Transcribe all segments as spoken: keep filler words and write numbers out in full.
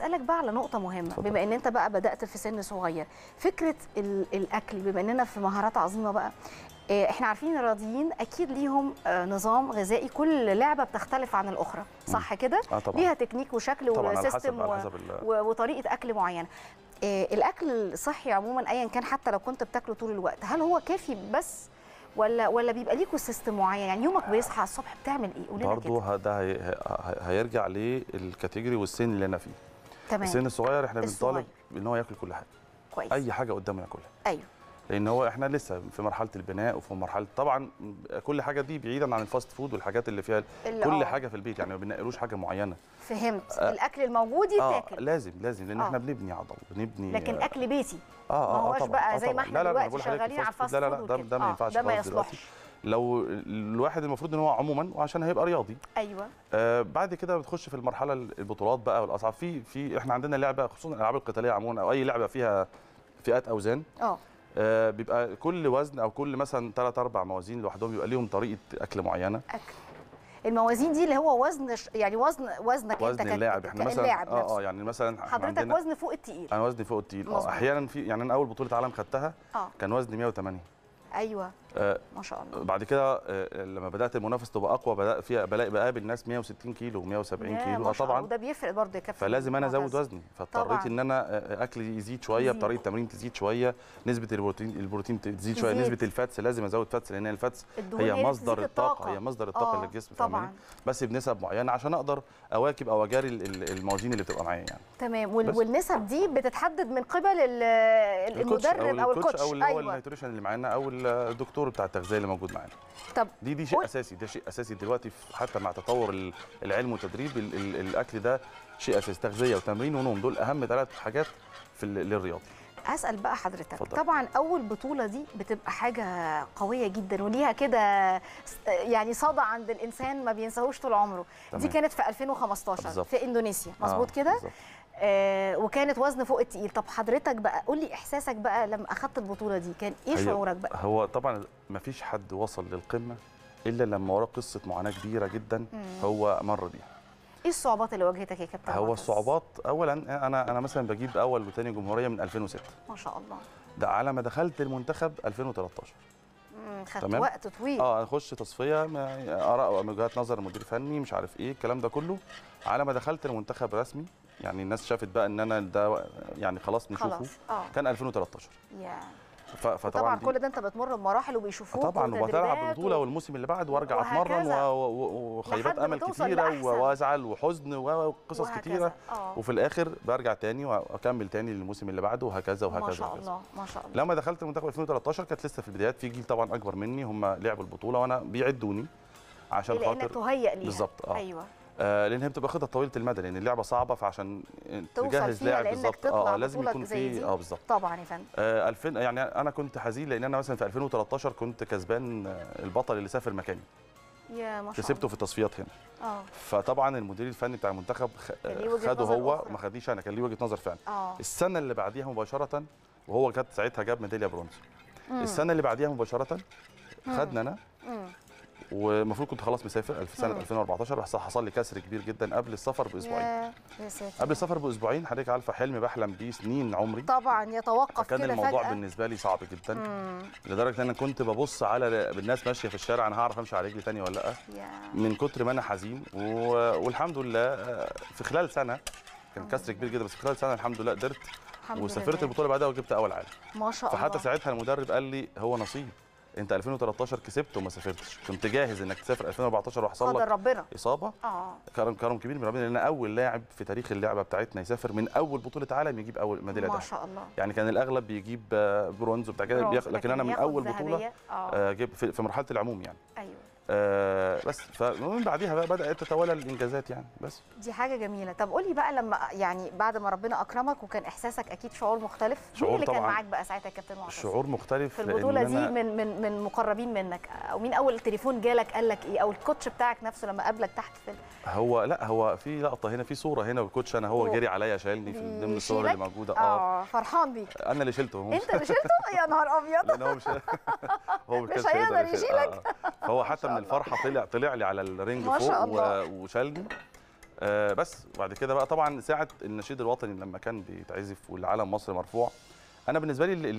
اسالك بقى على نقطه مهمه، فضل. بما ان انت بقى بدات في سن صغير فكره الاكل، بما اننا في مهارات عظيمه بقى، احنا عارفين الرياضيين اكيد ليهم نظام غذائي، كل لعبه بتختلف عن الاخرى، صح كده؟ آه ليها تكنيك وشكل وسيستم و... و... وطريقه اكل معينه. الاكل الصحي عموما ايا كان، حتى لو كنت بتاكله طول الوقت، هل هو كافي بس ولا ولا بيبقى ليكوا سيستم معين؟ يعني يومك بيصحى الصبح بتعمل ايه؟ قول لنا كده. برضه ده هيرجع للكاتيجوري والسن اللي انا فيه. تمام. السن الصغير احنا بنطالب ان هو ياكل كل حاجه. كويس. اي حاجه قدامه ياكلها. ايوه. لان هو احنا لسه في مرحله البناء وفي مرحله، طبعا كل حاجه دي بعيدا عن الفاست فود والحاجات اللي فيها اللي كل أوه. حاجه في البيت، يعني ما بنقلوش حاجه معينه. فهمت. آه. الاكل الموجود يتاكل. آه لازم لازم لان آه. احنا بنبني عضل، بنبني لكن آه. اكل بيتي اه اه ما هواش آه بقى آه زي ما احنا دلوقتي شغالين على الفاست فود. لا لا لا ده ما ينفعش، ده ما يصلحش. لو الواحد المفروض ان هو عموما وعشان هيبقى رياضي. ايوه. آه بعد كده بتخش في المرحله البطولات بقى والأصعب. في في احنا عندنا لعبه، خصوصا الالعاب القتاليه عموما او اي لعبه فيها فئات اوزان، اه آه بيبقى كل وزن او كل مثلا ثلاث اربع موازين لوحدهم بيبقى ليهم طريقه اكل معينه. اكل الموازين دي اللي هو وزن ش... يعني وزن وزنك وزن انت اللاعب. احنا مثلا اه يعني مثلا حضرتك عندنا... وزن فوق التقيل. انا وزني فوق التقيل اه احيانا. في يعني انا اول بطوله عالم خدتها آه. كان وزني مية وتمانية. ايوه آه ما شاء الله. بعد كده آه لما بدات المنافسه تبقى اقوى، بدات فيها بلاقي بقابل ناس مية وستين كيلو ومية وسبعين كيلو. اه طبعا وده بيفرق برضه يا كابتن. فلازم انا ازود وزني، فاضطريت ان انا اكلي يزيد شويه، بطريقه تمرين تزيد شويه، نسبه البروتين البروتين تزيد شويه، نسبه الفاتس لازم ازود فاتس لان الفاتس هي مصدر الطاقه، هي مصدر الطاقه للجسم طبعا، بس بنسب معينه عشان اقدر اواكب او اجاري الموازين اللي بتبقى معايا يعني. تمام. والنسب دي بتتحدد من قبل المدرب او الكوتش او النيوتريشن اللي معانا او الدكتور بتاع التغذيه اللي موجود معانا. طب دي دي شيء اساسي، ده شيء اساسي دلوقتي حتى مع تطور العلم والتدريب. ال ال الاكل ده شيء اساسي، تغذيه وتمرين ونوم، دول اهم ثلاث حاجات في للرياضه. اسال بقى حضرتك. فضل. طبعا اول بطوله دي بتبقى حاجه قويه جدا وليها كده يعني صدى عند الانسان ما بينساهوش طول عمره. تمام. دي كانت في ألفين وخمستاشر بالزبط. في اندونيسيا، مظبوط آه كده؟ آه وكانت وزن فوق التقيل. طب حضرتك بقى قول لي احساسك بقى لما اخذت البطوله دي، كان ايه شعورك بقى؟ هو طبعا ما فيش حد وصل للقمه الا لما وراه قصه معاناه كبيره جدا مم. هو مر بيها. ايه الصعوبات اللي واجهتك يا كابتن؟ هو الصعوبات اولا انا انا مثلا بجيب اول وثاني جمهوريه من ألفين وستة. ما شاء الله. ده على ما دخلت المنتخب ألفين وتلتاشر. امم خدت وقت طويل. اه اخش تصفيه، اراء وجهات نظر، مدير فني، مش عارف ايه الكلام ده كله، على ما دخلت المنتخب رسمي يعني الناس شافت بقى ان انا ده يعني خلاص نشوفه. كان ألفين وتلتاشر. يا فطبعا كل ده انت بتمر بمراحل وبيشوفوك طبعا، وبتلعب بطوله و... والموسم اللي بعد وارجع اتمرن وخيبات امل كتيره وازعل وحزن وقصص كتيره آه. وفي الاخر برجع تاني واكمل تاني للموسم اللي بعده وهكذا وهكذا. ما شاء الله ما شاء الله. لما دخلت المنتخب ألفين وتلتاشر كانت لسه في البدايات، في جيل طبعا اكبر مني هم لعبوا البطوله وانا بيعدوني عشان خاطر لانك تهيأ ليها. بالظبط اه ايوه آه لان هي بتبقى خطه طويله المدى لان اللعبه صعبه، فعشان تجهز لاعب بالظبط اه لازم يكون في اه بالظبط طبعا يا فندم. آه ألفين يعني انا كنت حزين لان انا مثلا في ألفين وتلتاشر كنت كسبان البطل اللي سافر مكاني. يا ما شاء الله. كسبته في التصفيات هنا اه فطبعا المدير الفني بتاع المنتخب خده هو ما خديش انا، كان ليه وجهه نظر فعلا. اه السنه اللي بعديها مباشره، وهو كانت ساعتها جاب ميداليه برونز. مم. السنه اللي بعديها مباشره خدنا انا مم. والمفروض كنت خلاص مسافر في سنه مم. ألفين وأربعتاشر، بس حصل لي كسر كبير جدا قبل السفر باسبوعين. يا ساتر. قبل السفر باسبوعين حضرتك عارفه حلم بحلم بيه سنين عمري طبعا يتوقف كده فجاه. كان الموضوع فجأة. بالنسبه لي صعب جدا مم. لدرجه ان انا كنت ببص على الناس ماشيه في الشارع انا هعرف امشي على رجلي ثانيه ولا لا من كتر ما انا حزين و... والحمد لله في خلال سنه كان كسر كبير جدا، بس في خلال سنه الحمد لله قدرت وسافرت البطوله بعدها وجبت اول عالم. ما شاء الله. فحتى ساعتها المدرب قال لي هو نصيب، انت ألفين وتلتاشر كسبت وما سافرتش، كنت جاهز انك تسافر ألفين وأربعتاشر وحصل لك ربنا اصابه. اه كرم كرم كبير من ربنا لان اول لاعب في تاريخ اللعبه بتاعتنا يسافر من اول بطوله عالم يجيب اول ميداليه. ما شاء الله. يعني كان الاغلب بيجيب برونز وبتاع كده، لكن, لكن انا من اول بطوله آه جيب في, في مرحله العموم يعني. ايوه آه بس فمن بعديها بقى بدات تتوالى الانجازات يعني. بس دي حاجه جميله. طب قولي بقى لما يعني بعد ما ربنا اكرمك وكان احساسك اكيد شعور مختلف، شعور اللي كان معاك بقى ساعتها كابتن معتز؟ شعور مختلف في البطوله دي من من من مقربين منك، او مين اول تليفون جالك قال لك ايه، او الكوتش بتاعك نفسه لما قابلك تحت في ال... هو لا هو في لقطه هنا، في صوره هنا والكوتش انا هو جري عليا شايلني في ضمن الصور اللي موجوده اه فرحان بيك. انا اللي شلته. انت اللي شلته؟ يا نهار ابيض. هو مش هو مش هيقدر يشيلك. هو حتى الفرحه طلع طلع لي على الرينج فوق وشالني آه بس بعد كده بقى طبعا ساعه النشيد الوطني لما كان بيتعزف والعلم مصر مرفوع، انا بالنسبه لي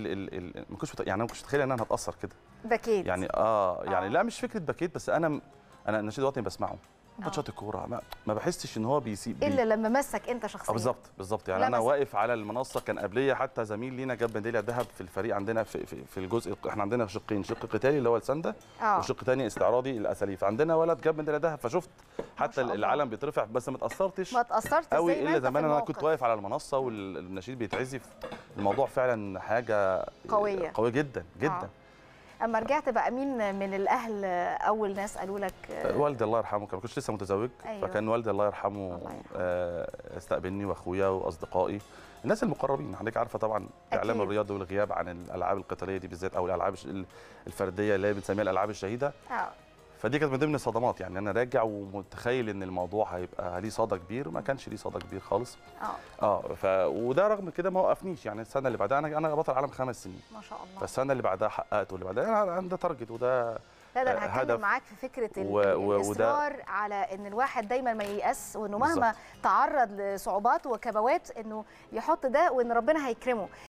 ما كنتش يعني انا ما كنتش متخيل ان انا هتاثر كده. باكيت يعني اه يعني آه. لا مش فكره باكيت، بس انا انا النشيد الوطني بسمعه ماتشات الكوره ما, ما بحسش ان هو بيسيب الا لما مسك انت شخصيا. بالظبط بالظبط يعني انا واقف على المنصه كان قبليه حتى زميل لينا جاب ميداليه ذهب في الفريق عندنا في, في, في الجزء احنا عندنا شقين، شق قتالي اللي هو السنده آه. وشق ثاني استعراضي الاساليب، عندنا ولد جاب ميداليه ذهب فشفت حتى العلم بيترفع بس ما تاثرتش ما تاثرتش قوي الا زمان انا كنت واقف على المنصه والنشيد بيتعزف. الموضوع فعلا حاجه قويه قويه جدا جدا آه. اما رجعت بقى مين من الاهل اول ناس قالوا لك؟ والدي الله يرحمه، ما كنتش لسه متزوج. أيوة. فكان والدي الله يرحمه, الله يرحمه. آه استقبلني واخويا واصدقائي الناس المقربين. حضرتك عارفه طبعا اعلام الرياضه والغياب عن الالعاب القتاليه دي بالذات او الالعاب الفرديه اللي هي بنسميها الالعاب الشهيده اه فدي كانت من ضمن الصدمات. يعني انا راجع ومتخيل ان الموضوع هيبقى ليه صدى كبير، ما كانش ليه صدى كبير خالص اه اه ف وده رغم كده ما وقفنيش. يعني السنه اللي بعدها انا انا بطل عالم خمس سنين ما شاء الله، فالسنه اللي بعدها حققت واللي بعدها انا عندي تارجت وده لا ده انا هتكلم معاك في فكره و... الاصرار وده... على ان الواحد دايما ما ييأس وانه مهما بالزبط. تعرض لصعوبات وكبوات انه يحط ده وان ربنا هيكرمه.